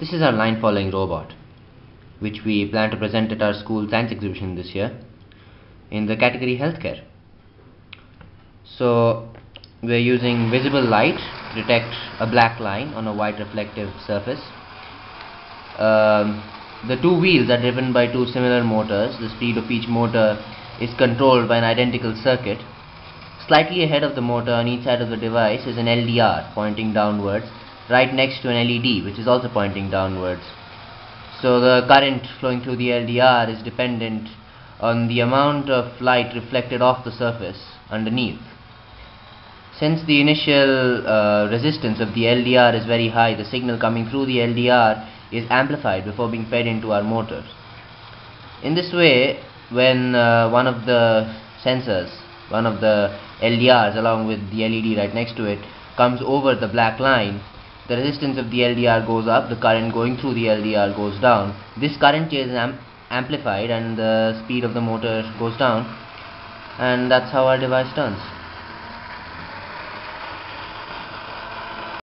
This is our line following robot, which we plan to present at our school science exhibition this year in the category healthcare. So we're using visible light to detect a black line on a white reflective surface. The two wheels are driven by two similar motors. The speed of each motor is controlled by an identical circuit. Slightly ahead of the motor on each side of the device is an LDR pointing downwards, right next to an LED which is also pointing downwards. So the current flowing through the LDR is dependent on the amount of light reflected off the surface underneath. Since the initial resistance of the LDR is very high, the signal coming through the LDR is amplified before being fed into our motors. In this way, when one of the sensors, one of the LDRs along with the LED right next to it, comes over the black line, the resistance of the LDR goes up, the current going through the LDR goes down. This current is amplified and the speed of the motor goes down, and that's how our device turns.